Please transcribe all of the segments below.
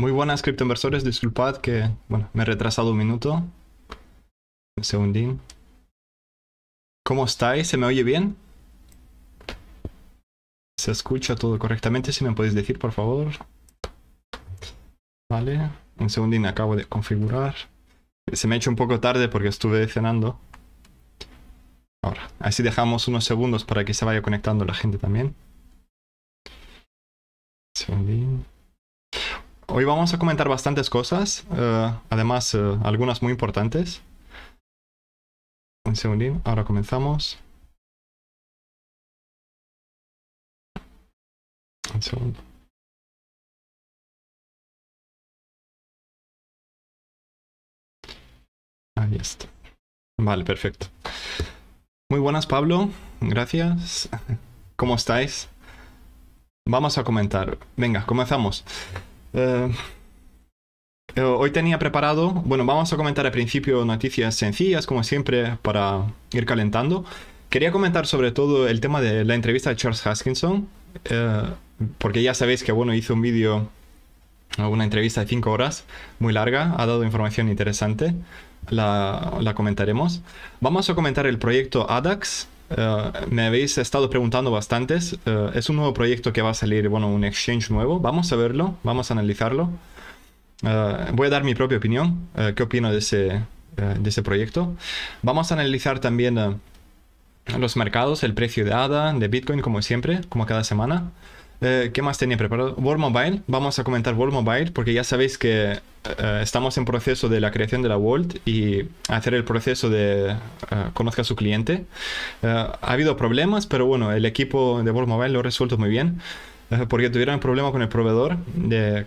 Muy buenas, criptoinversores. Disculpad que me he retrasado un minuto. Un segundín. ¿Cómo estáis? ¿Se me oye bien? ¿Se escucha todo correctamente? Si me podéis decir, por favor. Vale. Un segundín, acabo de configurar. Se me ha hecho un poco tarde porque estuve cenando. Ahora, así dejamos unos segundos para que se vaya conectando la gente también. Segundín. Hoy vamos a comentar bastantes cosas, además algunas muy importantes. Un segundín, ahora comenzamos. Un segundo. Ahí está. Vale, perfecto. Muy buenas, Pablo. Gracias. ¿Cómo estáis? Vamos a comentar. Venga, comenzamos. Hoy tenía preparado, vamos a comentar al principio noticias sencillas como siempre para ir calentando. Quería comentar sobre todo el tema de la entrevista de Charles Hoskinson, porque ya sabéis que hizo un vídeo, una entrevista de 5 horas muy larga, ha dado información interesante, la comentaremos. Vamos a comentar el proyecto ADAX. Me habéis estado preguntando bastantes. Es un nuevo proyecto que va a salir, un exchange nuevo. Vamos a verlo, vamos a analizarlo. Voy a dar mi propia opinión. ¿Qué opino de ese proyecto? Vamos a analizar también los mercados, el precio de ADA, de Bitcoin, como siempre, como cada semana. ¿Qué más tenía preparado? World Mobile. Vamos a comentar World Mobile porque ya sabéis que estamos en proceso de la creación de la Vault y hacer el proceso de conozca a su cliente. Ha habido problemas, pero el equipo de World Mobile lo ha resuelto muy bien porque tuvieron un problema con el proveedor de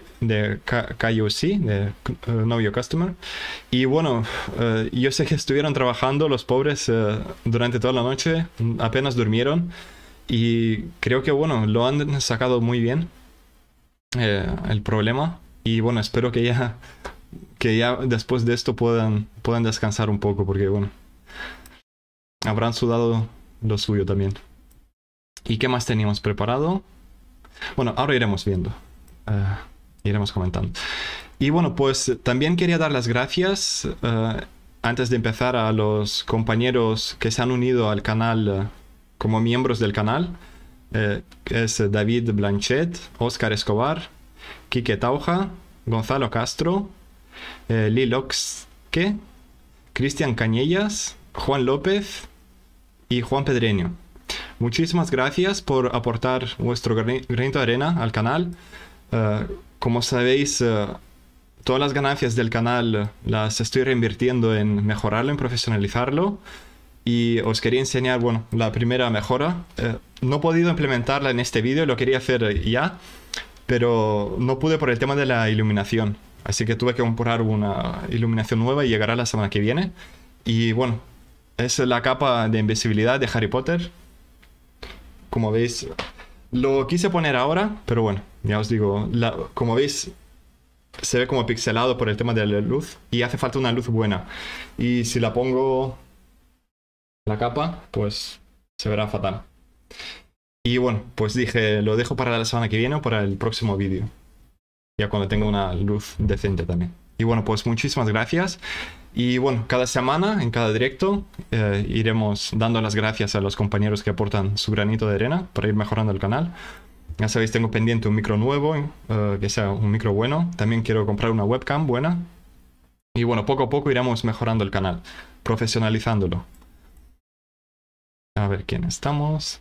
KYC, de Know Your Customer. Y yo sé que estuvieron trabajando los pobres durante toda la noche, apenas durmieron. Y creo que, lo han sacado muy bien el problema. Y espero que ya después de esto puedan descansar un poco. Porque, habrán sudado lo suyo también. ¿Y qué más teníamos preparado? Ahora iremos viendo. Iremos comentando. Y pues también quería dar las gracias, antes de empezar, a los compañeros que se han unido al canal. Como miembros del canal, es David Blanchet, Óscar Escobar, Quique Tauja, Gonzalo Castro, Liloxque, Cristian Cañellas, Juan López y Juan Pedreño. Muchísimas gracias por aportar vuestro granito de arena al canal. Como sabéis, todas las ganancias del canal las estoy reinvirtiendo en mejorarlo, en profesionalizarlo. Y os quería enseñar, la primera mejora. No he podido implementarla en este vídeo, lo quería hacer ya, pero no pude por el tema de la iluminación. Así que tuve que comprar una iluminación nueva y llegará la semana que viene. Y es la capa de invisibilidad de Harry Potter. Como veis, lo quise poner ahora, pero ya os digo, como veis, se ve como pixelado por el tema de la luz y hace falta una luz buena. Y si la pongo... la capa, pues se verá fatal. Y pues dije, lo dejo para la semana que viene o para el próximo vídeo. Ya cuando tenga una luz decente también. Y pues muchísimas gracias. Y cada semana, en cada directo, iremos dando las gracias a los compañeros que aportan su granito de arena para ir mejorando el canal. Ya sabéis, tengo pendiente un micro nuevo, que sea un micro bueno. También quiero comprar una webcam buena. Y poco a poco iremos mejorando el canal, profesionalizándolo. A ver quién estamos.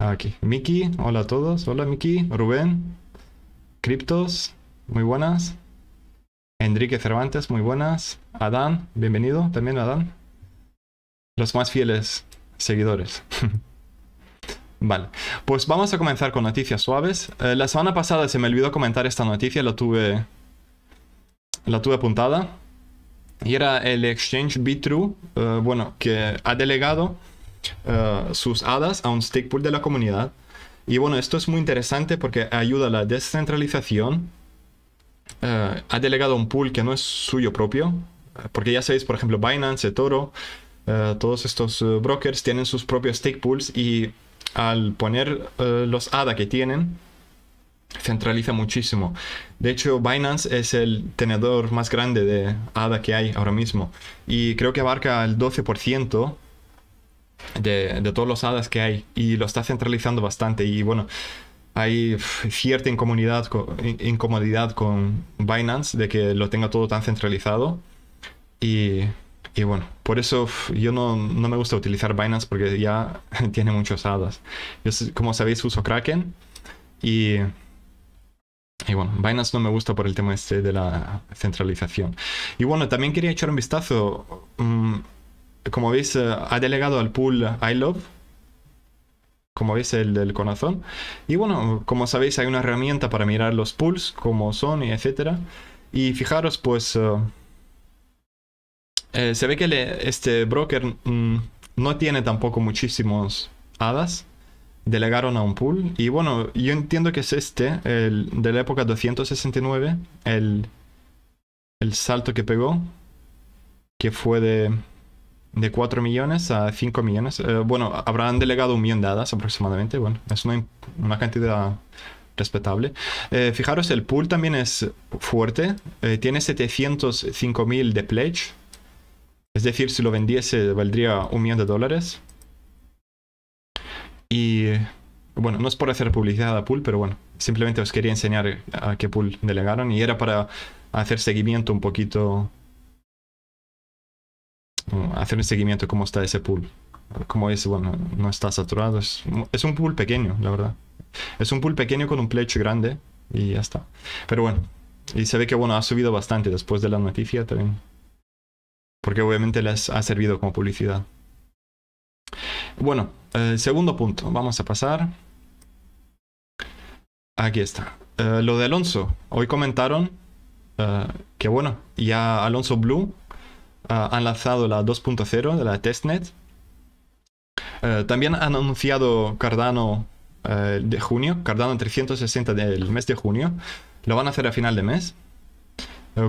Aquí, Miki, hola a todos. Hola Miki, Rubén, Criptos, muy buenas. Enrique Cervantes, muy buenas. Adán, bienvenido también Adán. Los más fieles seguidores. Vale, pues vamos a comenzar con noticias suaves. La semana pasada se me olvidó comentar esta noticia, la tuve apuntada. Y era el exchange Bitrue, que ha delegado sus ADAs a un stake pool de la comunidad. Y esto es muy interesante porque ayuda a la descentralización. Ha delegado un pool que no es suyo propio. Porque ya sabéis, por ejemplo, Binance, eToro, todos estos brokers tienen sus propios stake pools. Y al poner los ADA que tienen, centraliza muchísimo. De hecho, Binance es el tenedor más grande de ADA que hay ahora mismo. Y creo que abarca el 12% de todos los ADAs que hay. Y lo está centralizando bastante. Y bueno, hay cierta incomodidad con Binance de que lo tenga todo tan centralizado. Y bueno, por eso yo no me gusta utilizar Binance porque ya tiene muchos ADAs. Yo, como sabéis, uso Kraken. Y bueno, Binance no me gusta por el tema este de la centralización. Y bueno, también quería echar un vistazo. Como veis, ha delegado al pool iLove. Como veis, el del corazón. Y bueno, como sabéis, hay una herramienta para mirar los pools, cómo son, etc. Y fijaros, pues se ve que este broker no tiene tampoco muchísimos ADAs. Delegaron a un pool. Y bueno, yo entiendo que es este, el de la época 269, el salto que pegó, que fue de 4 millones a 5 millones. Bueno, habrán delegado 1 millón de hadas aproximadamente. Bueno, es una cantidad respetable. Fijaros, el pool también es fuerte. Tiene 705.000 de pledge. Es decir, si lo vendiese, valdría $1 millón. Y bueno, no es por hacer publicidad a pool, pero bueno, simplemente os quería enseñar a qué pool delegaron y era para hacer seguimiento un poquito, hacer un seguimiento cómo está ese pool. Como es, bueno, no está saturado, es un pool pequeño, la verdad. Es un pool pequeño con un pledge grande y ya está. Pero bueno, y se ve que bueno, ha subido bastante después de la noticia también. Porque obviamente les ha servido como publicidad. Bueno, segundo punto, vamos a pasar. Aquí está. Lo de Alonzo. Hoy comentaron que bueno, ya Alonzo Blue han lanzado la 2.0 de la testnet. También han anunciado Cardano de junio, Cardano 360 del mes de junio. Lo van a hacer a final de mes.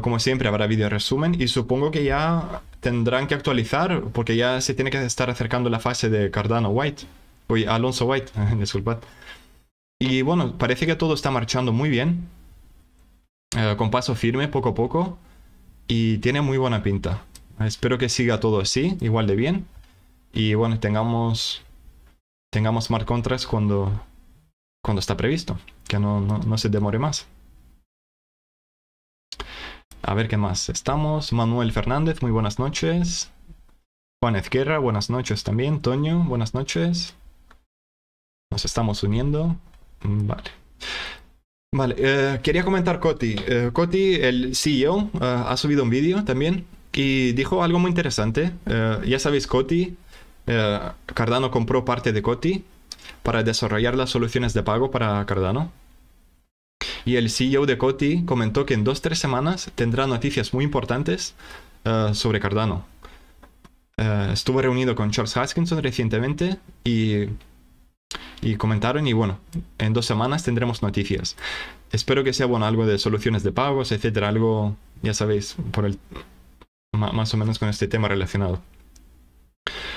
Como siempre habrá vídeo resumen y supongo que ya tendrán que actualizar porque ya se tiene que estar acercando la fase de Cardano White. Uy, Alonzo White, disculpad. Y bueno, parece que todo está marchando muy bien. Con paso firme, poco a poco. Y tiene muy buena pinta. Espero que siga todo así, igual de bien. Y bueno, tengamos smart contracts cuando está previsto. Que no se demore más. A ver qué más estamos. Manuel Fernández, muy buenas noches. Juan Ezquerra, buenas noches también. Toño, buenas noches. Nos estamos uniendo. Vale. Vale, quería comentar Coti. Coti, el CEO, ha subido un vídeo también y dijo algo muy interesante. Ya sabéis, Coti, Cardano compró parte de Coti para desarrollar las soluciones de pago para Cardano. Y el CEO de Coti comentó que en 2-3 semanas tendrá noticias muy importantes sobre Cardano. Estuvo reunido con Charles Hoskinson recientemente y comentaron y bueno, en 2 semanas tendremos noticias. Espero que sea bueno algo de soluciones de pagos, etcétera, algo, ya sabéis, más o menos con este tema relacionado.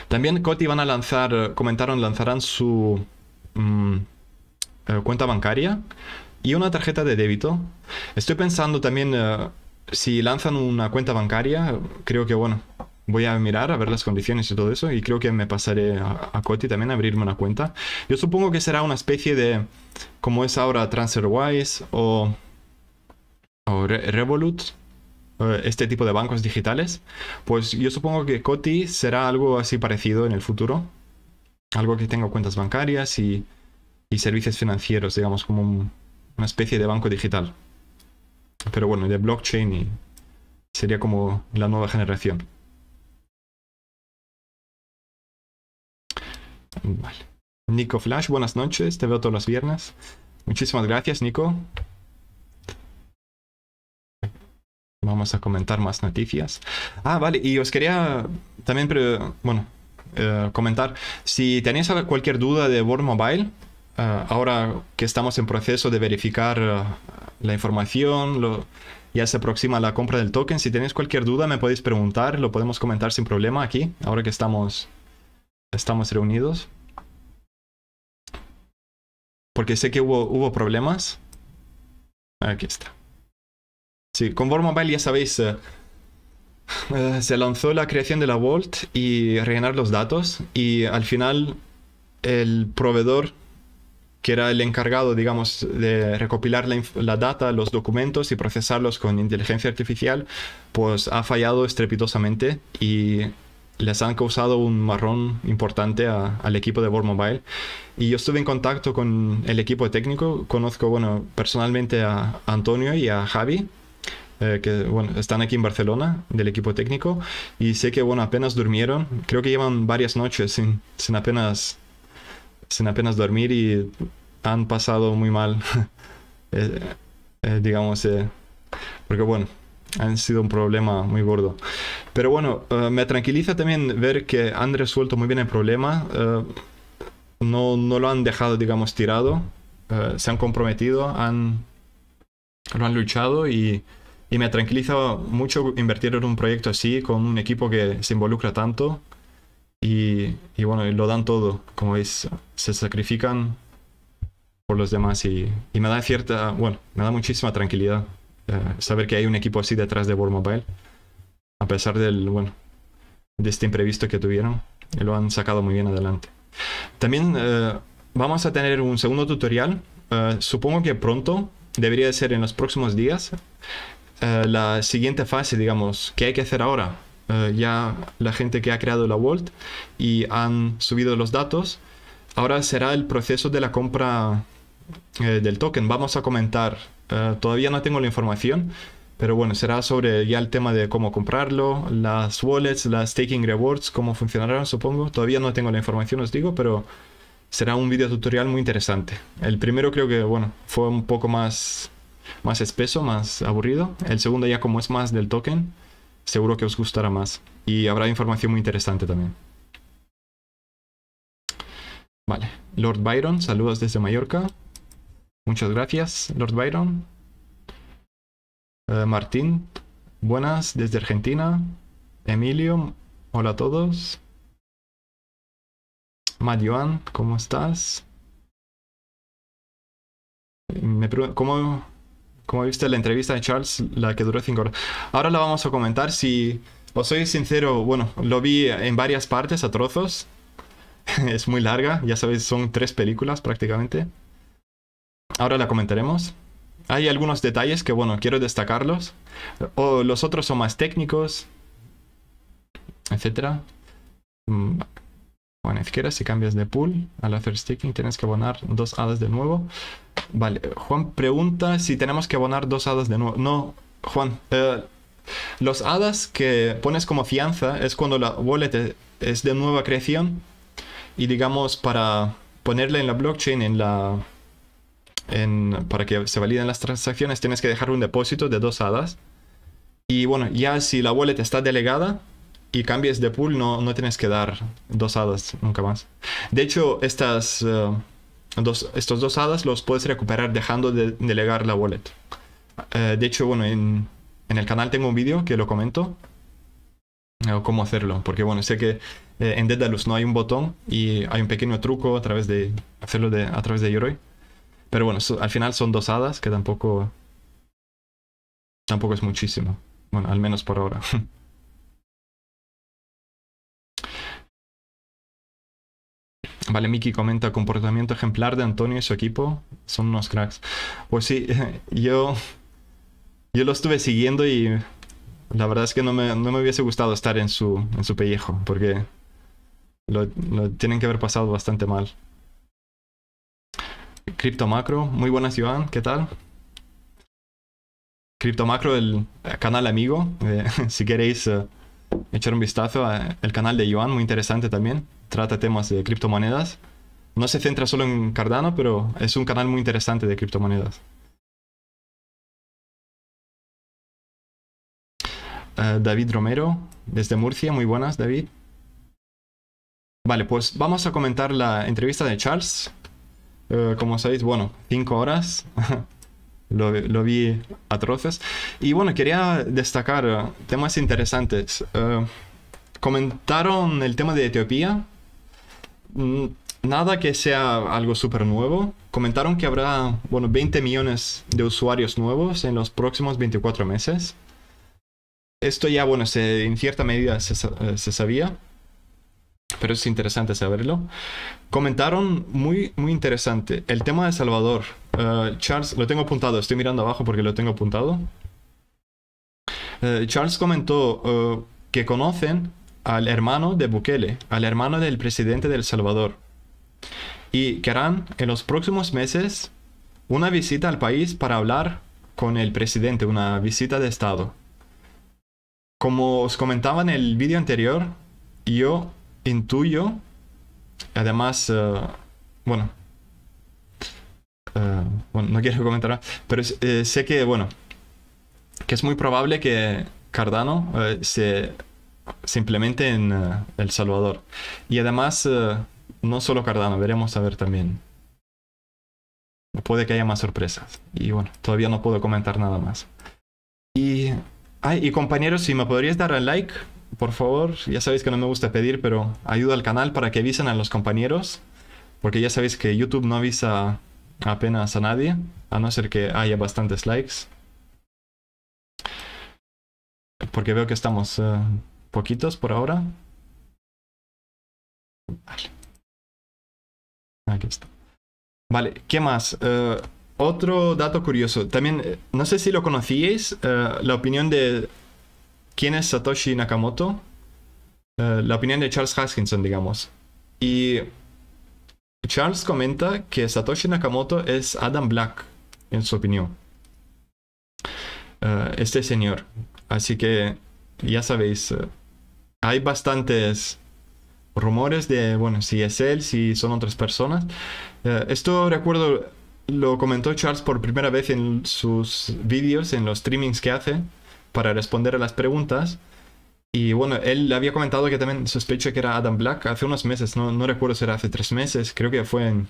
También Coti van a lanzar, comentaron, lanzarán su cuenta bancaria. Y una tarjeta de débito. Estoy pensando también si lanzan una cuenta bancaria. Creo que bueno, voy a mirar a ver las condiciones y todo eso. Y creo que me pasaré a Coti también a abrirme una cuenta. Yo supongo que será una especie de, como es ahora TransferWise o Revolut, este tipo de bancos digitales. Pues yo supongo que Coti será algo así parecido en el futuro. Algo que tenga cuentas bancarias y servicios financieros, digamos, como una especie de banco digital, pero bueno, de blockchain, y sería como la nueva generación. Vale. Nico Flash, buenas noches, te veo todos los viernes. Muchísimas gracias, Nico. Vamos a comentar más noticias. Ah, vale, y os quería también, bueno, comentar, si tenéis cualquier duda de World Mobile, ahora que estamos en proceso de verificar la información, ya se aproxima la compra del token. Si tenéis cualquier duda me podéis preguntar, lo podemos comentar sin problema aquí, ahora que estamos reunidos. Porque sé que hubo problemas Aquí está. Sí, con World Mobile ya sabéis, se lanzó la creación de la Vault y rellenar los datos, y al final el proveedor, que era el encargado, digamos, de recopilar la data, los documentos y procesarlos con inteligencia artificial, pues ha fallado estrepitosamente y les han causado un marrón importante al equipo de World Mobile. Y yo estuve en contacto con el equipo técnico, conozco, bueno, personalmente a Antonio y a Javi, que, bueno, están aquí en Barcelona, del equipo técnico, y sé que, bueno, apenas durmieron, creo que llevan varias noches sin apenas dormir y han pasado muy mal, digamos, porque, bueno, han sido un problema muy gordo. Pero bueno, me tranquiliza también ver que han resuelto muy bien el problema, no lo han dejado, digamos, tirado, se han comprometido, lo han luchado, y me tranquiliza mucho invertir en un proyecto así, con un equipo que se involucra tanto. Y bueno, lo dan todo, como veis, se sacrifican por los demás, y me da cierta, bueno, me da muchísima tranquilidad saber que hay un equipo así detrás de World Mobile, a pesar del, bueno, de este imprevisto que tuvieron, y lo han sacado muy bien adelante. También vamos a tener un segundo tutorial, supongo que pronto, debería ser en los próximos días, la siguiente fase, digamos, que hay que hacer ahora. Ya la gente que ha creado la Vault y han subido los datos, ahora será el proceso de la compra del token. Vamos a comentar, todavía no tengo la información, pero bueno, será sobre ya el tema de cómo comprarlo, las wallets, las staking rewards, cómo funcionarán, supongo. Todavía no tengo la información, os digo, pero será un video tutorial muy interesante. El primero creo que, bueno, fue un poco más espeso, más aburrido. El segundo, ya como es más del token, seguro que os gustará más y habrá información muy interesante también. Vale, Lord Byron, saludos desde Mallorca. Muchas gracias, Lord Byron. Martín, buenas desde Argentina. Emilio, hola a todos. Matt Joan, ¿cómo estás? Me pregunto, ¿Cómo viste la entrevista de Charles, la que duró 5 horas? Ahora la vamos a comentar. Si os soy sincero, bueno, lo vi en varias partes, a trozos. Es muy larga, ya sabéis, son 3 películas prácticamente. Ahora la comentaremos. Hay algunos detalles que, bueno, quiero destacarlos. O los otros son más técnicos, etc. Bueno, izquierda, si cambias de pool al hacer staking, tienes que abonar 2 hadas de nuevo. Vale, Juan pregunta si tenemos que abonar 2 hadas de nuevo. No, Juan, los hadas que pones como fianza es cuando la wallet es de nueva creación, y digamos, para ponerla en la blockchain, para que se validen las transacciones, tienes que dejar un depósito de 2 hadas. Y bueno, ya si la wallet está delegada y cambies de pool, no tienes que dar 2 hadas nunca más. De hecho, estos 2 hadas los puedes recuperar dejando de delegar la wallet. De hecho, bueno, en el canal tengo un vídeo que lo comento, cómo hacerlo, porque bueno, sé que en Daedalus no hay un botón, y hay un pequeño truco a través de hacerlo a través de Yoroi. Pero bueno, al final son 2 hadas, que tampoco es muchísimo. Bueno, al menos por ahora. Vale, Miki comenta, comportamiento ejemplar de Antonio y su equipo, son unos cracks. Pues sí, yo lo estuve siguiendo y la verdad es que no me hubiese gustado estar en su pellejo, porque lo tienen que haber pasado bastante mal. Crypto Macro, muy buenas, Iván, ¿qué tal? Crypto Macro, el canal amigo, si queréis echar un vistazo al canal de Iván, muy interesante también. Trata temas de criptomonedas. No se centra solo en Cardano, pero es un canal muy interesante de criptomonedas. David Romero, desde Murcia. Muy buenas, David. Vale, pues vamos a comentar la entrevista de Charles. Como sabéis, bueno, 5 horas. Lo vi a trozos. Y bueno, quería destacar temas interesantes. Comentaron el tema de Etiopía. Nada que sea algo súper nuevo. Comentaron que habrá, bueno, 20 millones de usuarios nuevos en los próximos 24 meses. Esto ya, bueno, en cierta medida se sabía, pero es interesante saberlo. Comentaron muy interesante el tema de Salvador. Charles, lo tengo apuntado, estoy mirando abajo porque lo tengo apuntado. Charles comentó que conocen al hermano de Bukele, al hermano del presidente de El Salvador, y que harán en los próximos meses una visita al país para hablar con el presidente, una visita de estado. Como os comentaba en el vídeo anterior, yo intuyo, además, bueno, no quiero comentar nada, pero sé que, bueno, que es muy probable que Cardano se implemente en El Salvador. Y además, no solo Cardano, veremos a ver también. Puede que haya más sorpresas. Y bueno, todavía no puedo comentar nada más. Y... ay, y compañeros, si me podrías dar al like, por favor. Ya sabéis que no me gusta pedir, pero ayuda al canal para que avisen a los compañeros. Porque ya sabéis que YouTube no avisa apenas a nadie, a no ser que haya bastantes likes. Porque veo que estamos poquitos por ahora. Vale. Aquí está. Vale, ¿qué más? Otro dato curioso, también, no sé si lo conocíais, la opinión de quién es Satoshi Nakamoto, la opinión de Charles Hoskinson, digamos. Y Charles comenta que Satoshi Nakamoto es Adam Black, en su opinión. Este señor. Así que, ya sabéis, hay bastantes rumores de, bueno, si es él, si son otras personas. Esto recuerdo... lo comentó Charles por primera vez en sus vídeos, en los streamings que hace para responder a las preguntas. Y bueno, él había comentado que también sospecho que era Adam Black hace unos meses, no recuerdo si era hace 3 meses, creo que fue en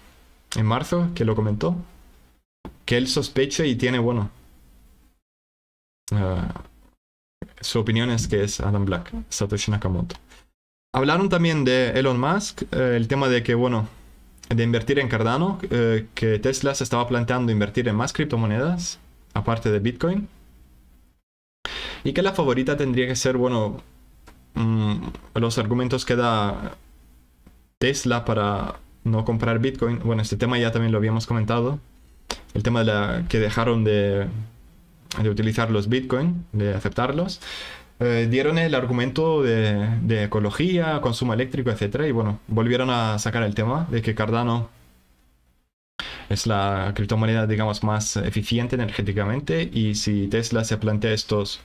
marzo que lo comentó, que él sospecha y tiene, bueno, su opinión es que es Adam Black, Satoshi Nakamoto. Hablaron también de Elon Musk, el tema de que, bueno, de invertir en Cardano, que Tesla se estaba planteando invertir en más criptomonedas, aparte de Bitcoin. Y que la favorita tendría que ser, bueno, los argumentos que da Tesla para no comprar Bitcoin. Bueno, este tema ya también lo habíamos comentado. El tema de que dejaron de utilizar los Bitcoin, de aceptarlos. Dieron el argumento de ecología, consumo eléctrico, etc. Y bueno, volvieron a sacar el tema de que Cardano es la criptomoneda, digamos, más eficiente energéticamente. Y si Tesla se plantea estos,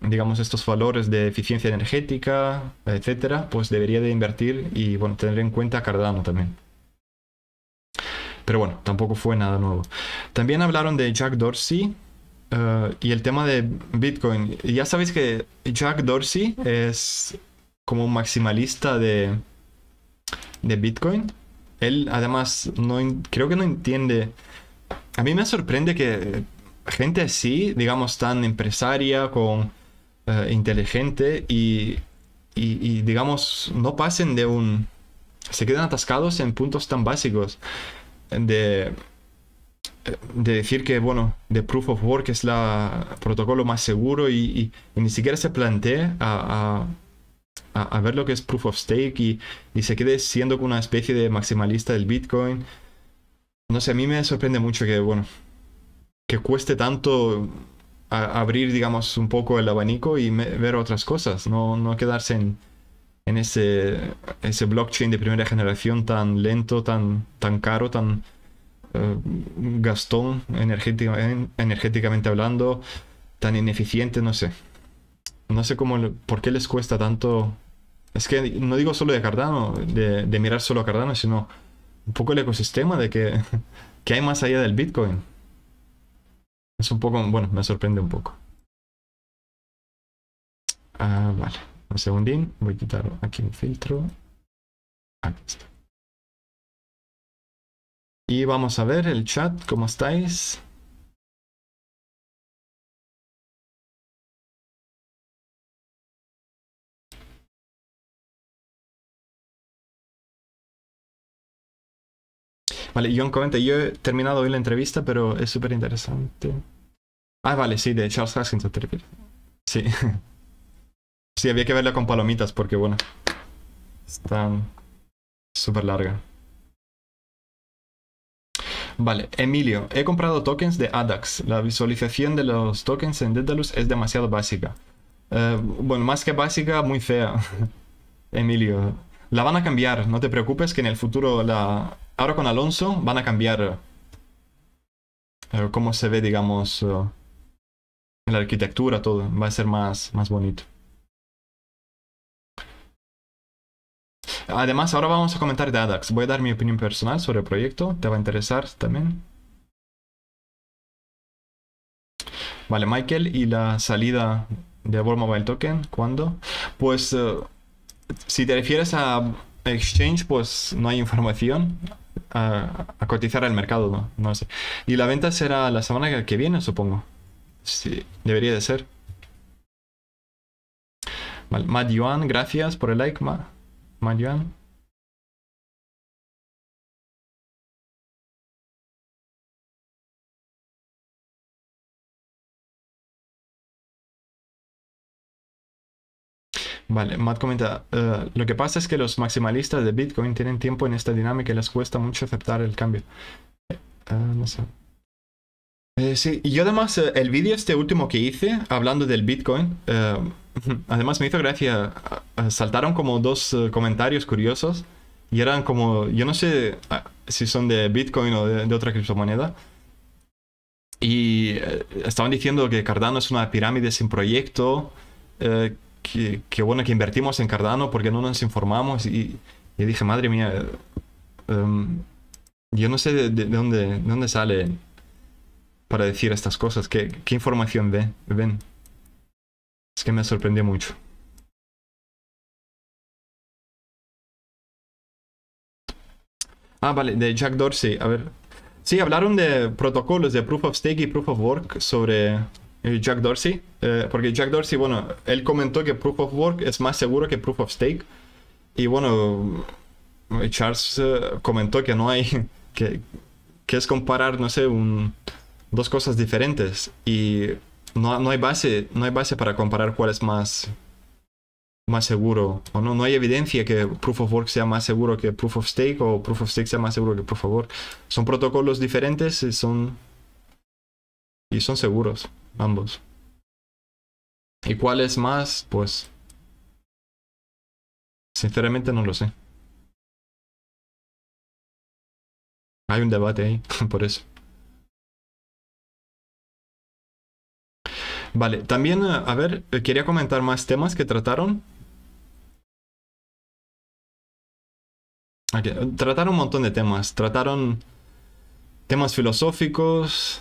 digamos, estos valores de eficiencia energética, etc., pues debería de invertir y, bueno, tener en cuenta Cardano también. Pero bueno, tampoco fue nada nuevo. También hablaron de Jack Dorsey. Y el tema de Bitcoin. Ya sabéis que Jack Dorsey es como un maximalista de Bitcoin. Él además creo que no entiende. A mí me sorprende que gente así, digamos, tan empresaria, inteligente y digamos, no pasen de se quedan atascados en puntos tan básicos de decir que, bueno, de Proof of Work es el protocolo más seguro y ni siquiera se plantea a ver lo que es Proof of Stake y se quede siendo una especie de maximalista del Bitcoin. No sé, a mí me sorprende mucho que, bueno, que cueste tanto abrir, digamos, un poco el abanico y ver otras cosas, no quedarse en ese blockchain de primera generación tan lento, tan caro, tan... gastón energéticamente hablando, tan ineficiente. No sé por qué les cuesta tanto. Es que no digo solo de Cardano, de mirar solo a Cardano, sino un poco el ecosistema de que hay más allá del Bitcoin. Es un poco, bueno, me sorprende un poco. Vale, un segundín, voy a quitar aquí un filtro. Aquí está. Y vamos a ver el chat, ¿cómo estáis? Vale, John comenta, yo he terminado hoy la entrevista, pero es súper interesante. Ah, vale, sí, de Charles Hoskinson te refieres. Sí. Sí, había que verla con palomitas porque, bueno, está súper larga. Vale, Emilio, he comprado tokens de ADAX. La visualización de los tokens en Daedalus es demasiado básica. Bueno, más que básica, muy fea. Emilio, la van a cambiar, no te preocupes que en el futuro, ahora con Alonzo, van a cambiar cómo se ve, digamos, la arquitectura, todo. Va a ser más bonito. Además, ahora vamos a comentar de ADAX. Voy a dar mi opinión personal sobre el proyecto. Te va a interesar también. Vale, Michael, ¿y la salida de World Mobile Token? ¿Cuándo? Pues, si te refieres a exchange, pues no hay información. A cotizar al mercado, no sé. Y la venta será la semana que viene, supongo. Sí, debería de ser. Vale, Matt Yuan, gracias por el like, Matt Yuan. Vale, Matt comenta, lo que pasa es que los maximalistas de Bitcoin tienen tiempo en esta dinámica y les cuesta mucho aceptar el cambio. No sé. Sí, y yo además, el vídeo este último que hice, hablando del Bitcoin, además me hizo gracia, saltaron como dos comentarios curiosos y eran como, yo no sé si son de Bitcoin o de otra criptomoneda, y estaban diciendo que Cardano es una pirámide sin proyecto, que bueno, que invertimos en Cardano porque no nos informamos, y dije, madre mía, yo no sé de dónde sale para decir estas cosas, qué información ven. Es que me sorprendió mucho. Ah, vale, de Jack Dorsey, a ver. Sí, hablaron de protocolos de Proof of Stake y Proof of Work sobre Jack Dorsey, porque Jack Dorsey, bueno, él comentó que Proof of Work es más seguro que Proof of Stake, y bueno, Charles comentó que no hay, que es comparar, no sé, dos cosas diferentes, y no hay base para comparar cuál es más seguro, o no hay evidencia que Proof of Work sea más seguro que Proof of Stake, o Proof of Stake sea más seguro que Proof of Work. Son protocolos diferentes y son seguros ambos. ¿Y cuál es más? Pues sinceramente no lo sé. Hay un debate ahí, por eso. Vale, también, a ver, quería comentar más temas que trataron. Okay, trataron un montón de temas. Trataron temas filosóficos.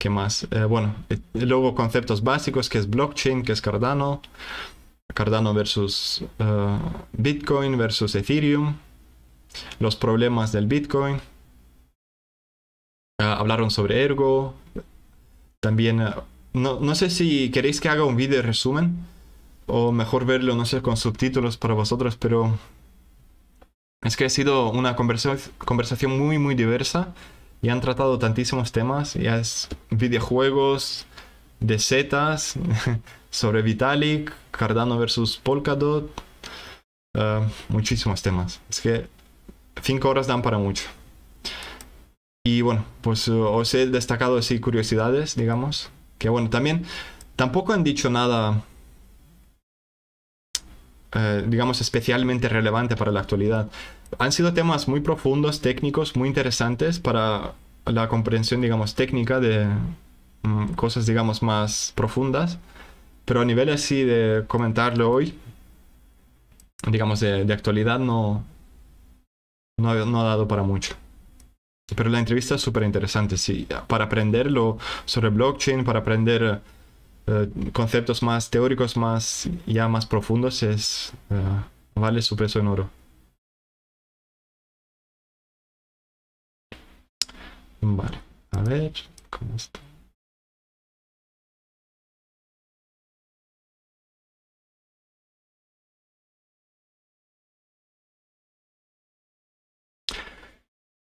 ¿Qué más? Bueno, luego conceptos básicos, que es blockchain, que es Cardano, Cardano versus Bitcoin versus Ethereum, los problemas del Bitcoin. Hablaron sobre Ergo. También, no sé si queréis que haga un vídeo de resumen o mejor verlo, no sé, con subtítulos para vosotros, pero es que ha sido una conversación muy, muy diversa. Y han tratado tantísimos temas, ya es videojuegos, de setas, sobre Vitalik, Cardano versus Polkadot, muchísimos temas. Es que 5 horas dan para mucho. Y bueno, pues os he destacado así curiosidades, digamos. Que bueno, también tampoco han dicho nada, digamos, especialmente relevante para la actualidad. Han sido temas muy profundos, técnicos, muy interesantes para la comprensión, digamos, técnica de cosas, digamos, más profundas. Pero a nivel así de comentarlo hoy, digamos, de actualidad, no ha dado para mucho. Pero la entrevista es súper interesante, sí, para aprenderlo sobre blockchain, para aprender conceptos más teóricos, ya más profundos, vale su peso en oro. Vale, a ver, ¿cómo está?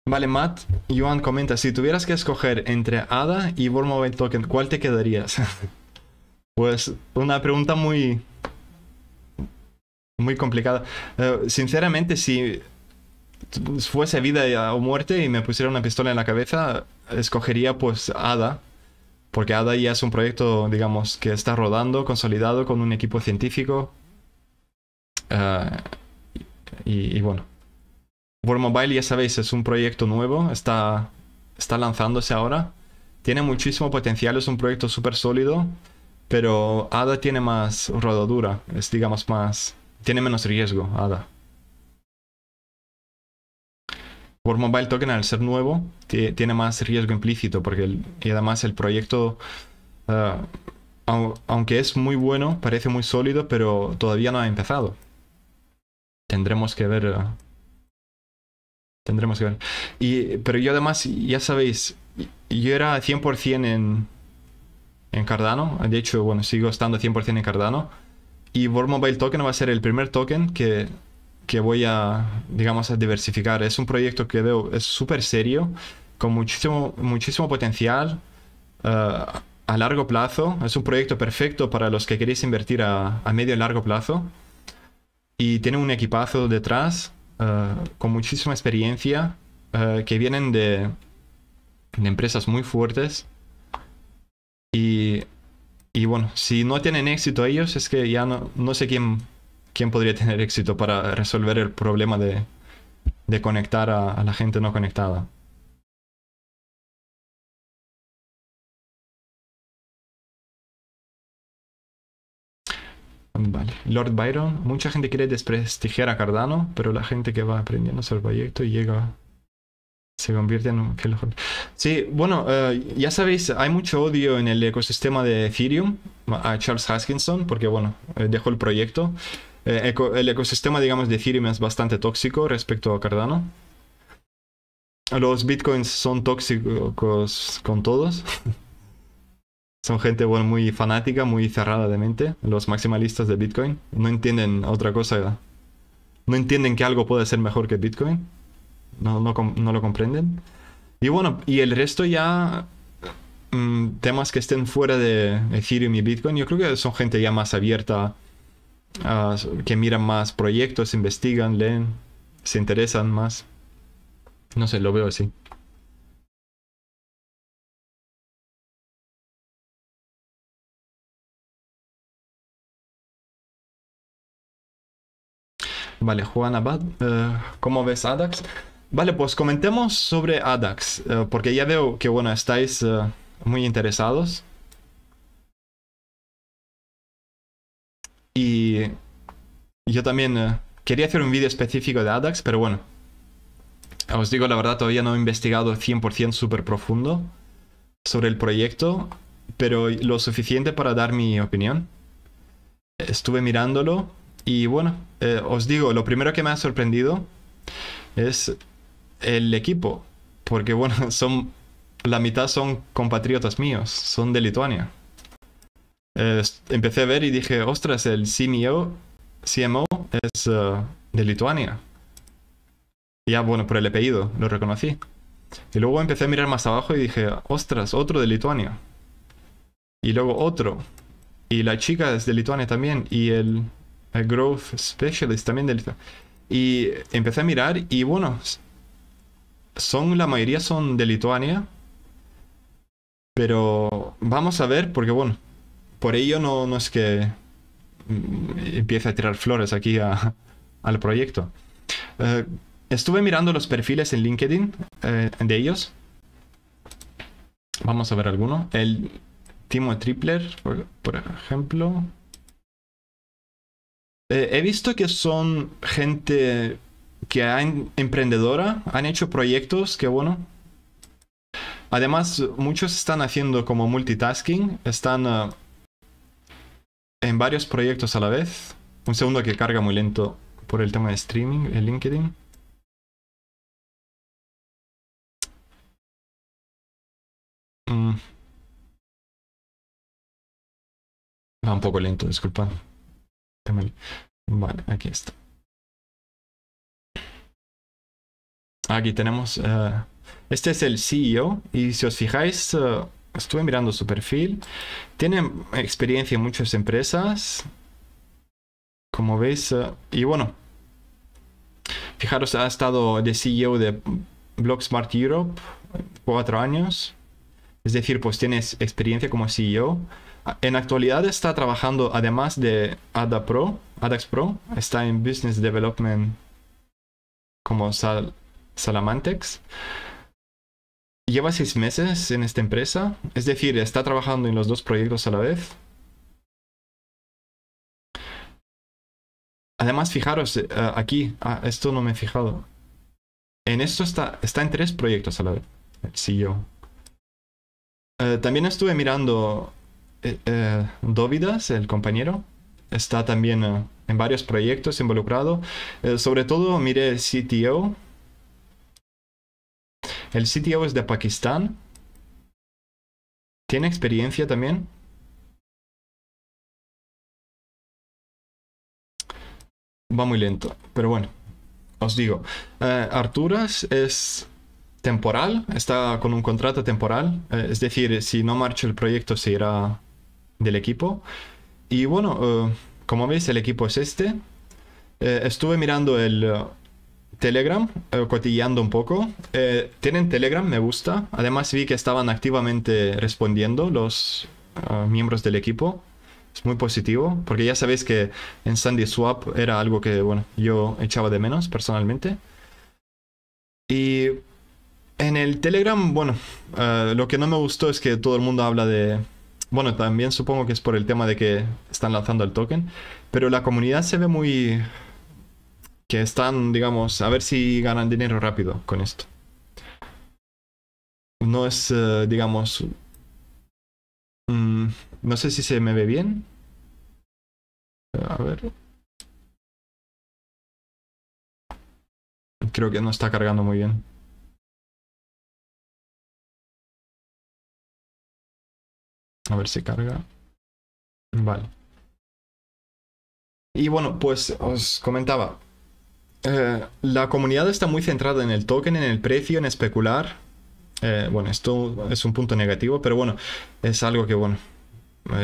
Vale, Matt, Joan comenta, si tuvieras que escoger entre ADA y World Mobile Token, ¿cuál te quedarías? Pues una pregunta muy... muy complicada. Sinceramente, si fuese vida o muerte y me pusiera una pistola en la cabeza, escogería pues ADA. Porque ADA ya es un proyecto, digamos, que está rodando, consolidado, con un equipo científico. Y bueno. World Mobile, ya sabéis, es un proyecto nuevo, está lanzándose ahora. Tiene muchísimo potencial, es un proyecto súper sólido, pero ADA tiene más rodadura, es, digamos, más... tiene menos riesgo, ADA. World Mobile Token, al ser nuevo, tiene más riesgo implícito, porque y además el proyecto, aunque es muy bueno, parece muy sólido, pero todavía no ha empezado. Tendremos que ver... tendremos que ver. Pero yo además, ya sabéis, yo era 100% en Cardano. De hecho, bueno, sigo estando 100% en Cardano. Y World Mobile Token va a ser el primer token que voy a, digamos, a diversificar. Es un proyecto que veo, es súper serio, con muchísimo, muchísimo potencial a largo plazo. Es un proyecto perfecto para los que queréis invertir a medio y largo plazo. Y tiene un equipazo detrás. Con muchísima experiencia, que vienen de empresas muy fuertes, y bueno, si no tienen éxito ellos, es que ya no sé quién podría tener éxito para resolver el problema de conectar a la gente no conectada. Vale, Lord Byron, mucha gente quiere desprestigiar a Cardano, pero la gente que va aprendiendo sobre el proyecto y llega, se convierte en un... Sí, bueno, ya sabéis, hay mucho odio en el ecosistema de Ethereum a Charles Hoskinson, porque bueno, dejó el proyecto. El ecosistema, digamos, de Ethereum es bastante tóxico respecto a Cardano. Los bitcoins son tóxicos con todos. Son gente, bueno, muy fanática, muy cerrada de mente. Los maximalistas de Bitcoin no entienden otra cosa. No entienden que algo puede ser mejor que Bitcoin. No lo comprenden. Y bueno, y el resto ya... temas que estén fuera de Ethereum y Bitcoin, yo creo que son gente ya más abierta, que miran más proyectos, investigan, leen, se interesan más. No sé, lo veo así. Vale, Juan Abad, ¿cómo ves ADAX? Vale, pues comentemos sobre ADAX, porque ya veo que, bueno, estáis muy interesados. Y yo también quería hacer un vídeo específico de ADAX, pero bueno, os digo la verdad, todavía no he investigado 100% súper profundo sobre el proyecto, pero lo suficiente para dar mi opinión. Estuve mirándolo. Y bueno, os digo, lo primero que me ha sorprendido es el equipo. Porque bueno, la mitad son compatriotas míos, son de Lituania. Empecé a ver y dije, ostras, el CMO es de Lituania. Ya bueno, por el apellido, lo reconocí. Y luego empecé a mirar más abajo y dije, ostras, otro de Lituania. Y luego otro. Y la chica es de Lituania también. Y el... Growth Specialist también del... Y empecé a mirar y bueno, la mayoría son de Lituania, pero vamos a ver, porque bueno, por ello no es que empiece a tirar flores aquí al proyecto. Estuve mirando los perfiles en LinkedIn de ellos. Vamos a ver alguno. El Timo Tripler, por ejemplo. He visto que son gente que emprendedora, han hecho proyectos que, bueno... Además, muchos están haciendo como multitasking, están en varios proyectos a la vez. Un segundo que carga muy lento por el tema de streaming, el LinkedIn. Va un poco lento, disculpad. Vale, aquí está. Aquí tenemos, este es el CEO, y si os fijáis, estuve mirando su perfil, tiene experiencia en muchas empresas, como veis, y bueno, fijaros, ha estado de CEO de Blocksmart Europe 4 años, es decir, pues tiene experiencia como CEO. En actualidad está trabajando, además de ADAX Pro, está en Business Development como Salamantex. Lleva 6 meses en esta empresa, es decir, está trabajando en los 2 proyectos a la vez. Además, fijaros, aquí, esto no me he fijado. En esto está en 3 proyectos a la vez, el CEO. También estuve mirando Dóvidas, el compañero. Está también en varios proyectos involucrado. Sobre todo, miré el CTO. El CTO es de Pakistán. Tiene experiencia también. Va muy lento, pero bueno, os digo. Arturas es temporal, está con un contrato temporal. Es decir, si no marcha el proyecto se irá del equipo. Y bueno, como veis el equipo es este. Estuve mirando el Telegram, cotilleando un poco. Tienen Telegram, me gusta. Además vi que estaban activamente respondiendo los miembros del equipo. Es muy positivo, porque ya sabéis que en SandySwap era algo que, bueno, yo echaba de menos personalmente. Y en el Telegram, bueno, lo que no me gustó es que todo el mundo habla de... Bueno, también supongo que es por el tema de que están lanzando el token, pero la comunidad se ve muy... que están, digamos, a ver si ganan dinero rápido con esto. No es, digamos... no sé si se me ve bien. A ver. Creo que no está cargando muy bien. A ver si carga. Vale. Y bueno, pues os comentaba. La comunidad está muy centrada en el token, en el precio, en especular. Bueno, esto es un punto negativo, pero bueno, es algo que, bueno,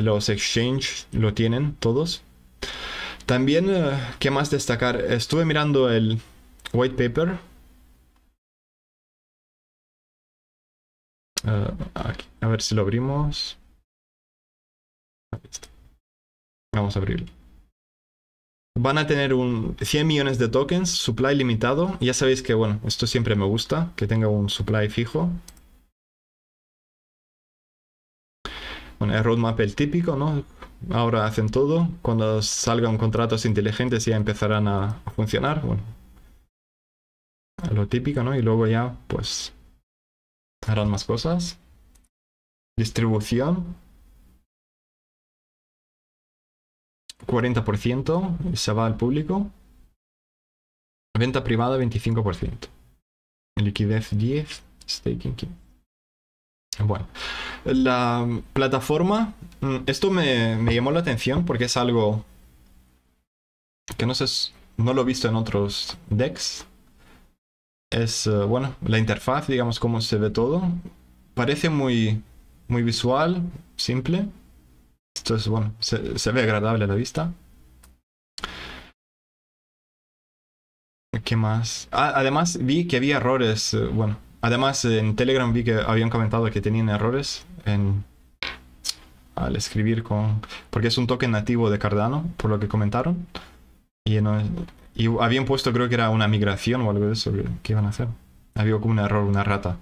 los exchanges lo tienen todos. También, ¿qué más destacar? Estuve mirando el white paper. Aquí, a ver si lo abrimos. Vamos a abrirlo. Van a tener 100 millones de tokens, supply limitado. Ya sabéis que, bueno, esto siempre me gusta, que tenga un supply fijo. Bueno, el roadmap el típico, ¿no? Ahora hacen todo. Cuando salgan contratos inteligentes ya empezarán a funcionar. Bueno, a lo típico, ¿no? Y luego ya, pues, harán más cosas. Distribución. 40% se va al público. Venta privada 25%. Liquidez 10, staking 15. Bueno, la plataforma, esto me llamó la atención porque es algo que no sé, no lo he visto en otros DEX. Es, bueno, la interfaz, digamos, cómo se ve todo. Parece muy, muy visual, simple. Esto es, bueno, se ve agradable a la vista. ¿Qué más? Además vi que había errores, bueno, además en Telegram vi que habían comentado que tenían errores al escribir con... Porque es un token nativo de Cardano, por lo que comentaron. Y habían puesto, creo que era una migración o algo de eso, que iban a hacer. Había como un error, una rata.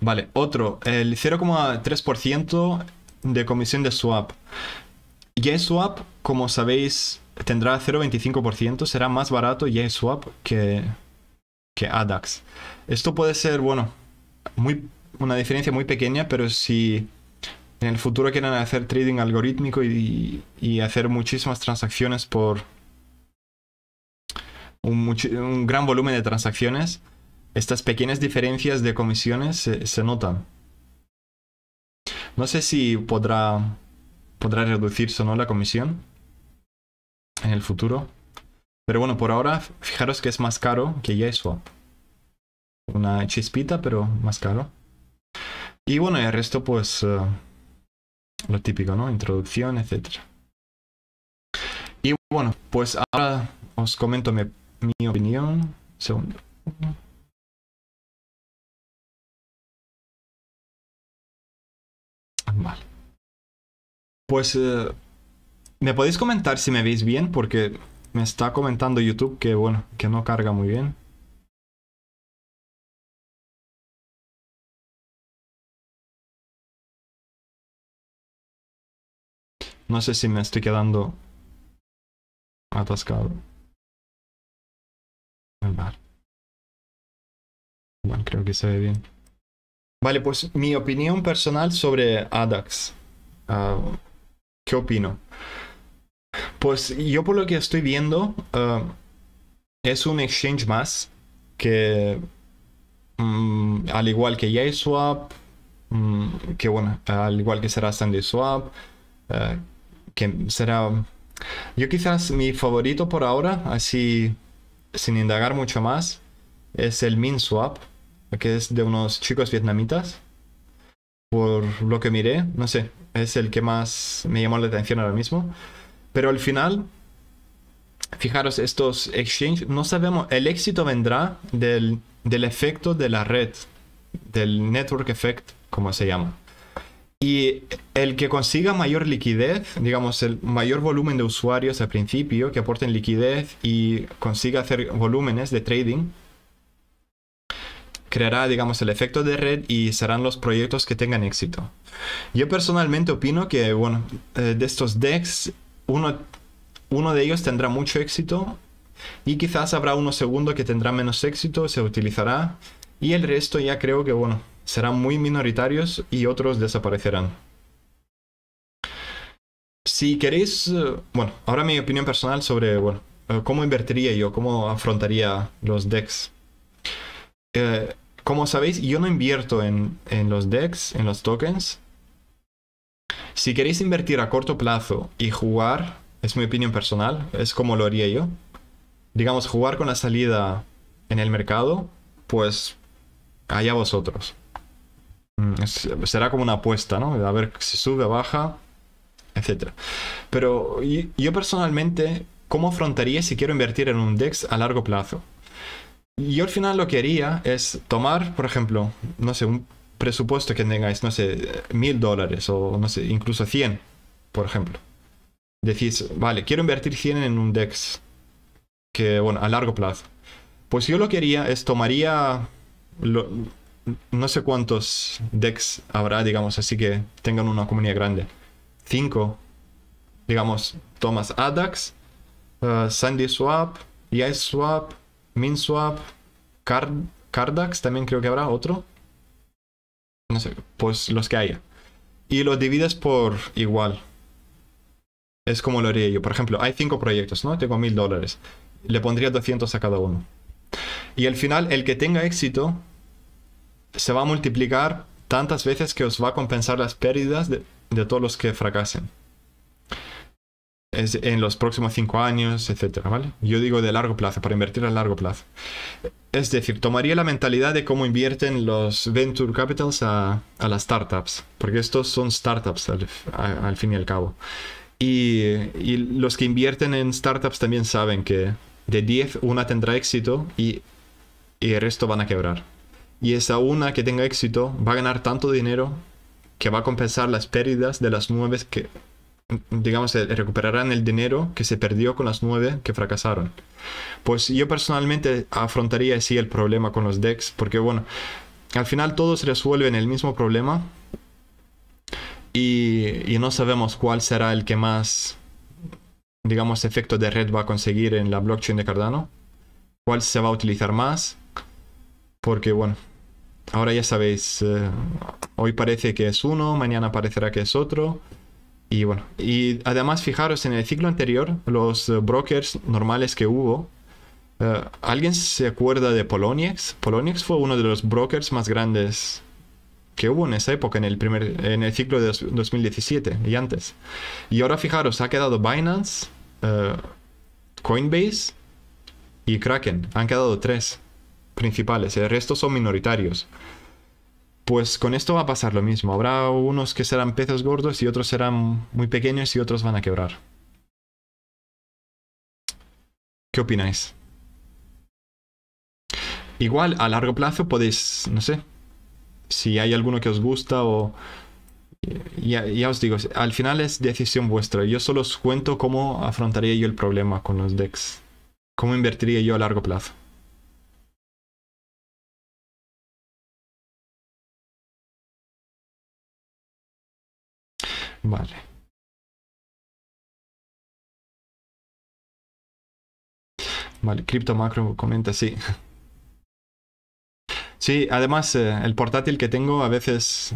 Vale, otro, el 0,3%... de comisión de swap. YaSwap, como sabéis, tendrá 0,25%, será más barato YaSwap que ADAX. Esto puede ser, bueno, una diferencia muy pequeña, pero si en el futuro quieren hacer trading algorítmico y hacer muchísimas transacciones por un gran volumen de transacciones, estas pequeñas diferencias de comisiones se notan. No sé si podrá reducirse o no la comisión en el futuro. Pero bueno, por ahora, fijaros que es más caro que YaSwap. una chispita, pero más caro. Y bueno, el resto pues lo típico, ¿no? Introducción, etcétera. Y bueno, pues ahora os comento mi opinión. Segundo. Vale. Pues me podéis comentar si me veis bien, porque me está comentando YouTube que bueno, que no carga muy bien. No sé si me estoy quedando atascado. Vale. Bueno, creo que se ve bien. Vale, pues mi opinión personal sobre ADAX. ¿Qué opino? Pues yo por lo que estoy viendo, es un exchange más que, al igual que YaSwap, que bueno, al igual que será SandySwap, que será... Yo quizás mi favorito por ahora, así sin indagar mucho más, es el MinSwap, que es de unos chicos vietnamitas. Por lo que miré, no sé, es el que más me llamó la atención ahora mismo. Pero al final, fijaros, estos exchanges, no sabemos, el éxito vendrá del efecto de la red, del network effect, como se llama. Y el que consiga mayor liquidez, digamos, el mayor volumen de usuarios al principio, que aporten liquidez y consiga hacer volúmenes de trading, creará, digamos, el efecto de red y serán los proyectos que tengan éxito. Yo personalmente opino que, bueno, de estos DEX, uno de ellos tendrá mucho éxito y quizás habrá uno segundo que tendrá menos éxito, se utilizará, y el resto ya creo que, bueno, serán muy minoritarios y otros desaparecerán. Si queréis, bueno, ahora mi opinión personal sobre, bueno, cómo invertiría yo, cómo afrontaría los DEX. Como sabéis, yo no invierto en los DEX, en los tokens. Si queréis invertir a corto plazo y jugar, es mi opinión personal, es como lo haría yo. Digamos, jugar con la salida en el mercado, pues... allá vosotros. Será como una apuesta, ¿no? A ver si sube, baja, etc. Pero yo personalmente, ¿cómo afrontaría si quiero invertir en un DEX a largo plazo? Yo al final lo que haría es tomar, por ejemplo, no sé, un presupuesto que tengáis, no sé, $1000 o no sé, incluso 100, por ejemplo. Decís, vale, quiero invertir 100 en un DEX, que bueno, a largo plazo. Pues yo lo que haría es tomaría... no sé cuántos DEX habrá, digamos, así que tengan una comunidad grande. 5, digamos, tomas ADAX, SandySwap, YaSwap, MinSwap, CardDAX, también creo que habrá otro. No sé, pues los que haya. Y los divides por igual. Es como lo haría yo. Por ejemplo, hay 5 proyectos, ¿no? Tengo $1000. Le pondría 200 a cada uno. Y al final, el que tenga éxito se va a multiplicar tantas veces que os va a compensar las pérdidas de todos los que fracasen. Es en los próximos 5 años, etcétera, ¿vale? Yo digo de largo plazo, para invertir a largo plazo. Es decir, tomaría la mentalidad de cómo invierten los Venture Capitals a las startups. Porque estos son startups al fin y al cabo. Y los que invierten en startups también saben que... de 10, una tendrá éxito y el resto van a quebrar. Y esa una que tenga éxito va a ganar tanto dinero que va a compensar las pérdidas de las 9 que, digamos, recuperarán el dinero que se perdió con las 9 que fracasaron. Pues yo personalmente afrontaría así el problema con los DEX, porque bueno, al final todos resuelven el mismo problema y no sabemos cuál será el que más... digamos, efecto de red va a conseguir en la blockchain de Cardano. ¿Cuál se va a utilizar más? Porque, bueno, ahora ya sabéis, hoy parece que es uno, mañana parecerá que es otro. Y bueno, y además fijaros, en el ciclo anterior, los brokers normales que hubo, ¿alguien se acuerda de Poloniex? Poloniex fue uno de los brokers más grandes que hubo en esa época, en el ciclo de 2017 y antes. Y ahora fijaros, ha quedado Binance, Coinbase y Kraken. Han quedado 3. principales, el resto son minoritarios. Pues con esto va a pasar lo mismo. Habrá unos que serán peces gordos y otros serán muy pequeños y otros van a quebrar. ¿Qué opináis? Igual a largo plazo podéis, no sé, si hay alguno que os gusta o... Ya os digo, al final es decisión vuestra. Yo solo os cuento cómo afrontaría yo el problema con los DEX. Cómo invertiría yo a largo plazo. Vale. Vale, Crypto Macro comenta, sí. Sí, además el portátil que tengo a veces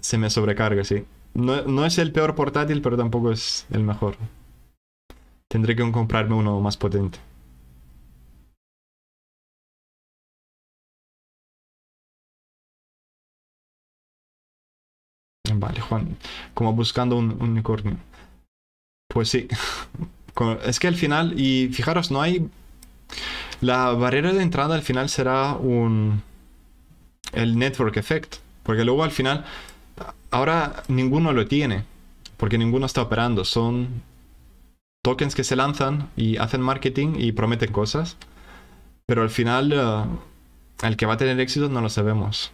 se me sobrecarga, sí. No es el peor portátil, pero tampoco es el mejor. Tendré que comprarme uno más potente. Vale, Juan, como buscando un unicornio. Pues sí. Es que al final, y fijaros, no hay... La barrera de entrada al final será el network effect. Porque luego al final, ahora ninguno lo tiene. Porque ninguno está operando. Son tokens que se lanzan y hacen marketing y prometen cosas. Pero al final, el que va a tener éxito no lo sabemos.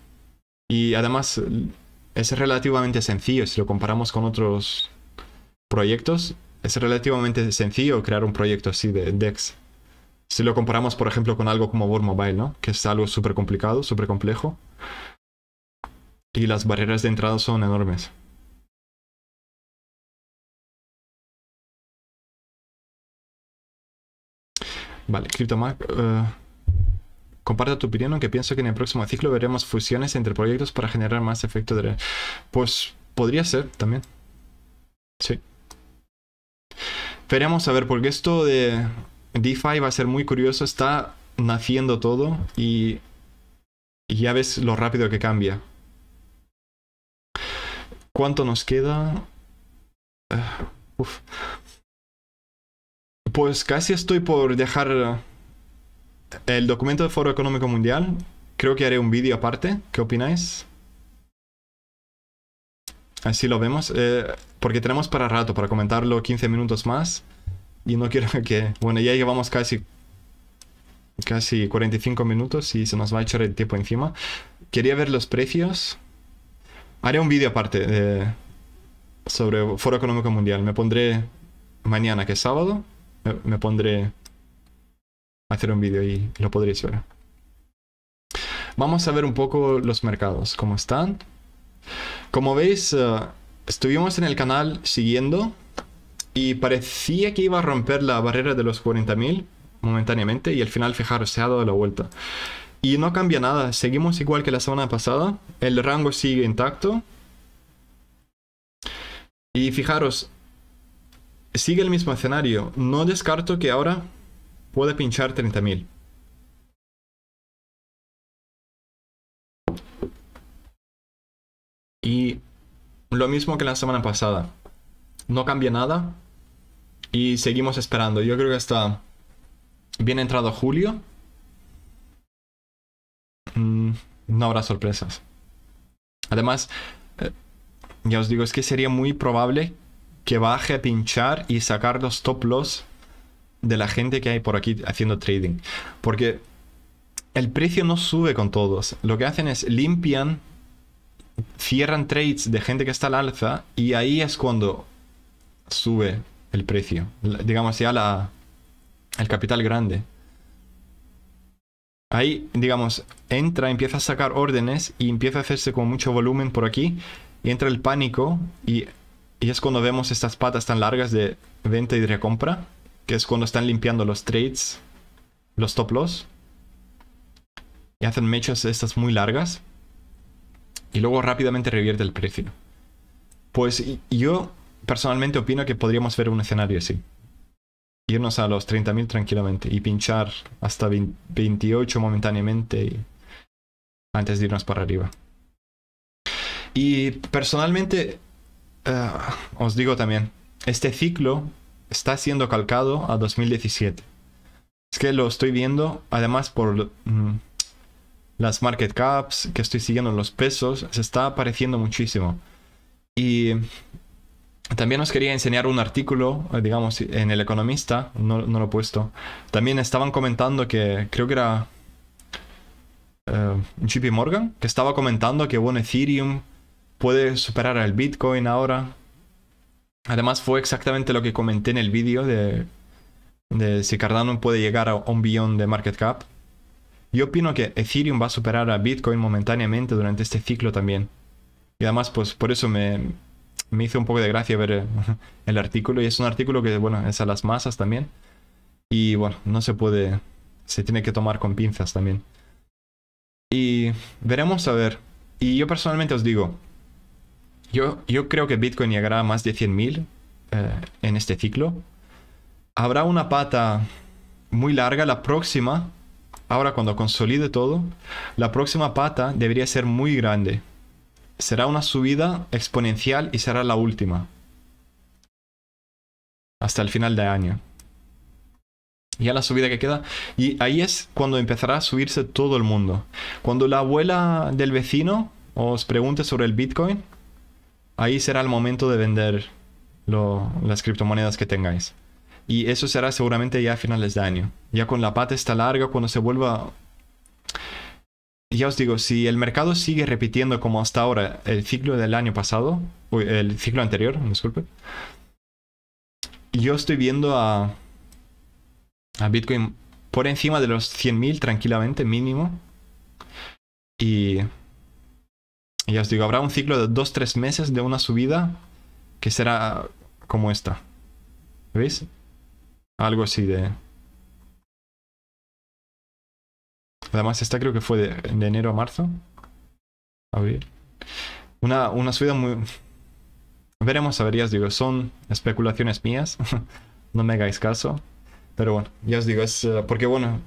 Y además... Es relativamente sencillo, si lo comparamos con otros proyectos, es relativamente sencillo crear un proyecto así de DEX. Si lo comparamos, por ejemplo, con algo como World Mobile, ¿no? Que es algo súper complicado, súper complejo. Y las barreras de entrada son enormes. Vale, CryptoMac... Comparto tu opinión, aunque pienso que en el próximo ciclo veremos fusiones entre proyectos para generar más efecto de red. Pues podría ser también. Sí. Veremos a ver, porque esto de DeFi va a ser muy curioso. Está naciendo todo y ya ves lo rápido que cambia. ¿Cuánto nos queda? Pues casi estoy por dejar... El documento del Foro Económico Mundial, creo que haré un vídeo aparte. ¿Qué opináis? Así lo vemos. Porque tenemos para rato, para comentarlo 15 minutos más. Y no quiero que... Bueno, ya llevamos casi 45 minutos y se nos va a echar el tiempo encima. Quería ver los precios. Haré un vídeo aparte sobre Foro Económico Mundial. Me pondré mañana, que es sábado. Me pondré... hacer un vídeo y lo podréis ver. Vamos a ver un poco los mercados, cómo están. Como veis, estuvimos en el canal siguiendo y parecía que iba a romper la barrera de los 40.000 momentáneamente y al final, fijaros, se ha dado la vuelta. Y no cambia nada, seguimos igual que la semana pasada, el rango sigue intacto. Y fijaros, sigue el mismo escenario, no descarto que ahora... puede pinchar 30.000. Y lo mismo que la semana pasada. No cambia nada. Y seguimos esperando. Yo creo que está bien entrado julio. No habrá sorpresas. Además, ya os digo, es que sería muy probable que baje a pinchar y sacar los stop loss de la gente que hay por aquí haciendo trading, porque el precio no sube con todos. Lo que hacen es limpian, cierran trades de gente que está al alza y ahí es cuando sube el precio, digamos, ya el capital grande. Ahí, digamos, entra, empieza a sacar órdenes y empieza a hacerse con mucho volumen por aquí y entra el pánico y es cuando vemos estas patas tan largas de venta y de recompra, que es cuando están limpiando los trades, los top loss, y hacen mechas estas muy largas y luego rápidamente revierte el precio. Pues yo personalmente opino que podríamos ver un escenario así, irnos a los 30.000 tranquilamente y pinchar hasta 28 momentáneamente antes de irnos para arriba. Y personalmente os digo también, este ciclo está siendo calcado a 2017. Es que lo estoy viendo, además por las market caps que estoy siguiendo en los pesos, se está apareciendo muchísimo. Y también os quería enseñar un artículo, digamos, en El Economista, no lo he puesto. También estaban comentando que, creo que era JP Morgan, que estaba comentando que, bueno, Ethereum puede superar al Bitcoin ahora. Además fue exactamente lo que comenté en el vídeo de si Cardano puede llegar a un billón de market cap. Yo opino que Ethereum va a superar a Bitcoin momentáneamente durante este ciclo también. Y además, pues por eso me hizo un poco de gracia ver el artículo. Y es un artículo que, bueno, es a las masas también. Y bueno, no se puede, se tiene que tomar con pinzas también. Y veremos a ver. Y yo personalmente os digo, yo creo que Bitcoin llegará a más de 100.000 en este ciclo. Habrá una pata muy larga. La próxima, ahora cuando consolide todo, la próxima pata debería ser muy grande. Será una subida exponencial y será la última hasta el final de año. Ya la subida que queda, y ahí es cuando empezará a subirse todo el mundo. Cuando la abuela del vecino os pregunte sobre el Bitcoin, ahí será el momento de vender las criptomonedas que tengáis. Y eso será seguramente ya a finales de año. Ya con la pata está larga, cuando se vuelva... Ya os digo, si el mercado sigue repitiendo como hasta ahora el ciclo del año pasado, o el ciclo anterior, disculpe, yo estoy viendo a Bitcoin por encima de los 100.000 tranquilamente, mínimo. Y ya os digo, habrá un ciclo de 2-3 meses de una subida que será como esta. ¿Veis? Algo así de... Además esta creo que fue de enero a marzo. Abril. Una subida muy... Veremos, a ver, ya os digo, son especulaciones mías. No me hagáis caso. Pero bueno, ya os digo, es porque, bueno,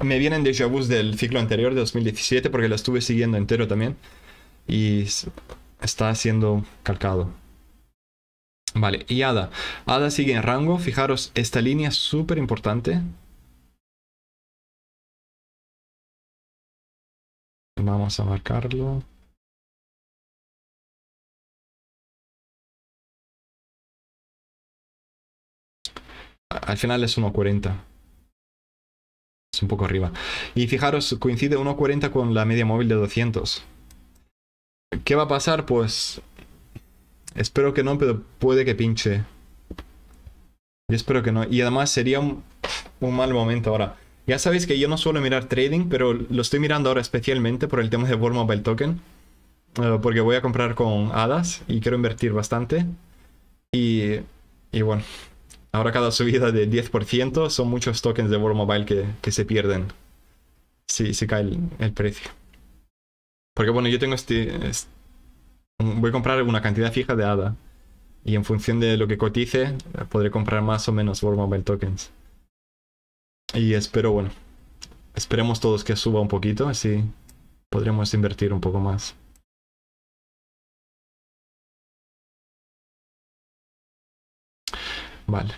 me vienen déjà vus del ciclo anterior de 2017, porque lo estuve siguiendo entero también. Y está siendo calcado. Vale, y ADA. ADA sigue en rango. Fijaros, esta línea es súper importante. Vamos a marcarlo. Al final es 1.40. Es un poco arriba. Y fijaros, coincide 1.40 con la media móvil de 200. ¿Qué va a pasar? Pues... Espero que no, pero puede que pinche. Yo espero que no. Y además sería un mal momento ahora. Ya sabéis que yo no suelo mirar trading, pero lo estoy mirando ahora especialmente por el tema de World Mobile Token. Porque voy a comprar con ADAX y quiero invertir bastante. Y bueno, ahora cada subida de 10% son muchos tokens de World Mobile que se pierden. Si cae el precio. Porque bueno, yo tengo voy a comprar una cantidad fija de ADA. Y en función de lo que cotice, podré comprar más o menos World Mobile Tokens. Y espero, bueno, esperemos todos que suba un poquito, así podremos invertir un poco más. Vale.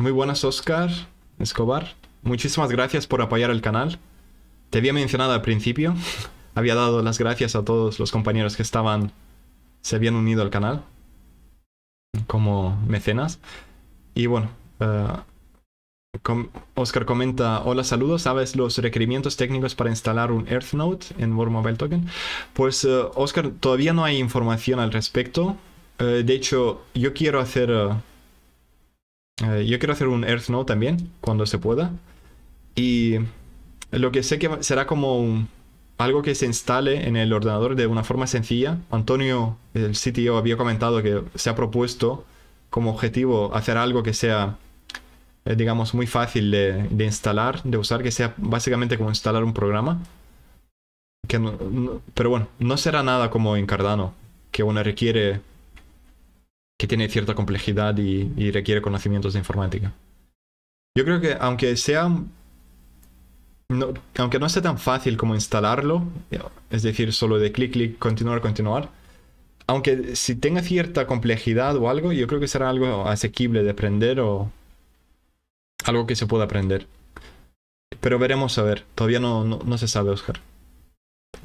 Muy buenas, Oscar Escobar. Muchísimas gracias por apoyar el canal. Te había mencionado al principio. Había dado las gracias a todos los compañeros que se habían unido al canal como mecenas. Y bueno, Oscar comenta, hola, saludos, ¿sabes los requerimientos técnicos para instalar un Earth Node en World Mobile Token? Pues Oscar, todavía no hay información al respecto. De hecho, yo quiero hacer un Earth Node también, cuando se pueda. Y lo que sé que será como algo que se instale en el ordenador de una forma sencilla. Antonio, el CTO, había comentado que se ha propuesto como objetivo hacer algo que sea, digamos, muy fácil de instalar, de usar, que sea básicamente como instalar un programa. Que pero bueno, no será nada como en Cardano, que bueno, requiere, que tiene cierta complejidad y requiere conocimientos de informática. Yo creo que aunque no sea tan fácil como instalarlo, es decir, solo de clic, clic, continuar, continuar, aunque si tenga cierta complejidad o algo, yo creo que será algo asequible de aprender algo que se pueda aprender. Pero veremos a ver. Todavía no se sabe, Oscar.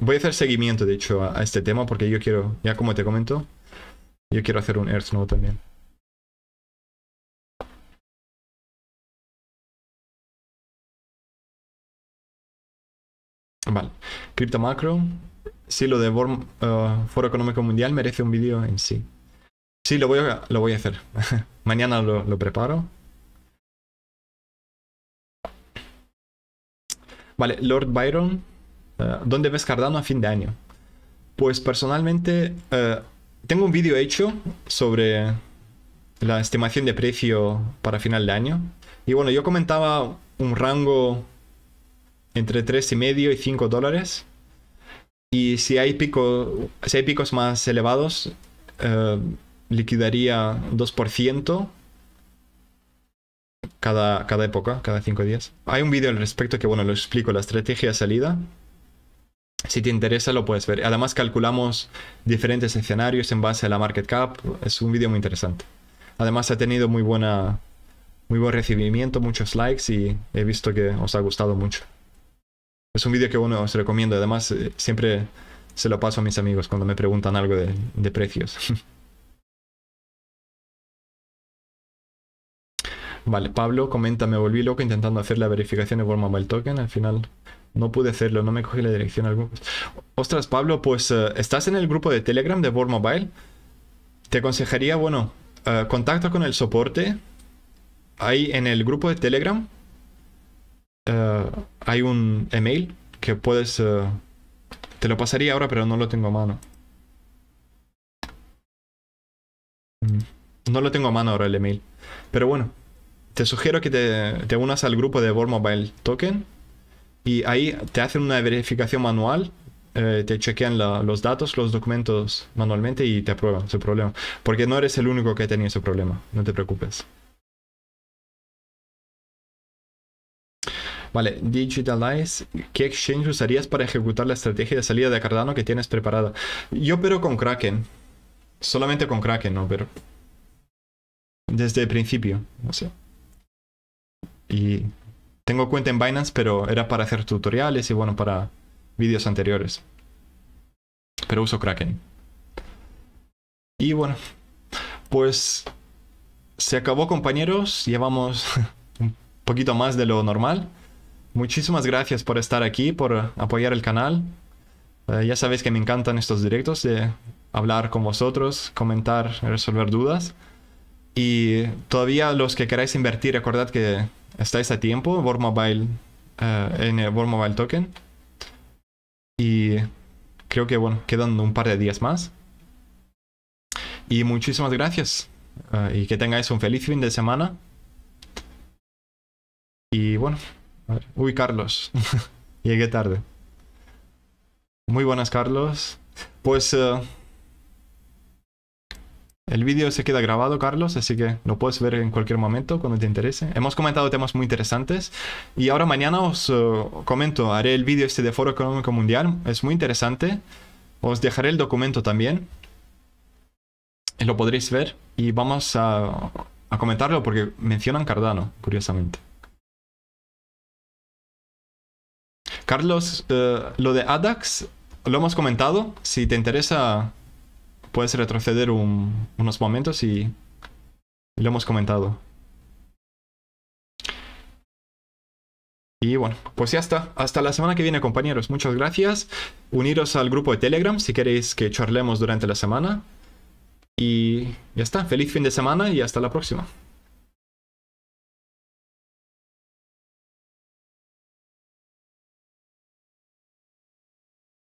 Voy a hacer seguimiento, de hecho, a este tema porque yo quiero, ya como te comento, yo quiero hacer un Earth Node también. Vale. Cripto macro. Sí, lo de Foro Económico Mundial merece un vídeo en sí. Sí, lo voy a hacer. Mañana lo preparo. Vale, Lord Byron. ¿Dónde ves Cardano a fin de año? Pues personalmente tengo un vídeo hecho sobre la estimación de precio para final de año. Y bueno, yo comentaba un rango entre 3,5 y 5 dólares. Y si hay picos más elevados, liquidaría 2% cada época, cada 5 días. Hay un vídeo al respecto que, bueno, lo explico, la estrategia de salida. Si te interesa, lo puedes ver. Además, calculamos diferentes escenarios en base a la market cap. Es un vídeo muy interesante. Además, ha tenido muy buen recibimiento, muchos likes y he visto que os ha gustado mucho. Es un vídeo que, bueno, os recomiendo. Además, siempre se lo paso a mis amigos cuando me preguntan algo de precios. Vale, Pablo comenta, me volví loco intentando hacer la verificación de World Mobile Token. Al final no pude hacerlo, no me cogí la dirección alguna. Ostras, Pablo, pues estás en el grupo de Telegram de World Mobile. Te aconsejaría, bueno, contacta con el soporte. Ahí en el grupo de Telegram hay un email que puedes... te lo pasaría ahora, pero no lo tengo a mano. No lo tengo a mano ahora el email. Pero bueno, te sugiero que te unas al grupo de World Mobile Token y ahí te hacen una verificación manual, te chequean los datos, los documentos manualmente y te aprueban su problema. Porque no eres el único que tenía ese problema, no te preocupes. Vale, Digitalize, ¿qué exchange usarías para ejecutar la estrategia de salida de Cardano que tienes preparada? Yo opero con Kraken, solamente con Kraken, ¿no? Pero desde el principio, no sé. Y tengo cuenta en Binance, pero era para hacer tutoriales y bueno, para vídeos anteriores. Pero uso Kraken. Y bueno, pues se acabó, compañeros. Llevamos un poquito más de lo normal. Muchísimas gracias por estar aquí, por apoyar el canal. Ya sabéis que me encantan estos directos de hablar con vosotros, comentar, resolver dudas. Y todavía los que queráis invertir, recordad que estáis a tiempo World Mobile, en el World Mobile Token. Y creo que, bueno, quedan un par de días más. Y muchísimas gracias. Y que tengáis un feliz fin de semana. Y bueno, a ver. Uy, Carlos. Llegué tarde. Muy buenas, Carlos. Pues... el vídeo se queda grabado, Carlos, así que lo puedes ver en cualquier momento cuando te interese. Hemos comentado temas muy interesantes y ahora mañana os comento, haré el vídeo este de Foro Económico Mundial, es muy interesante. Os dejaré el documento también, lo podréis ver y vamos a comentarlo porque mencionan Cardano, curiosamente. Carlos, lo de ADAX lo hemos comentado, si te interesa... Puedes retroceder unos momentos y lo hemos comentado. Y bueno, pues ya está. Hasta la semana que viene, compañeros. Muchas gracias. Uniros al grupo de Telegram si queréis que charlemos durante la semana. Y ya está. Feliz fin de semana y hasta la próxima.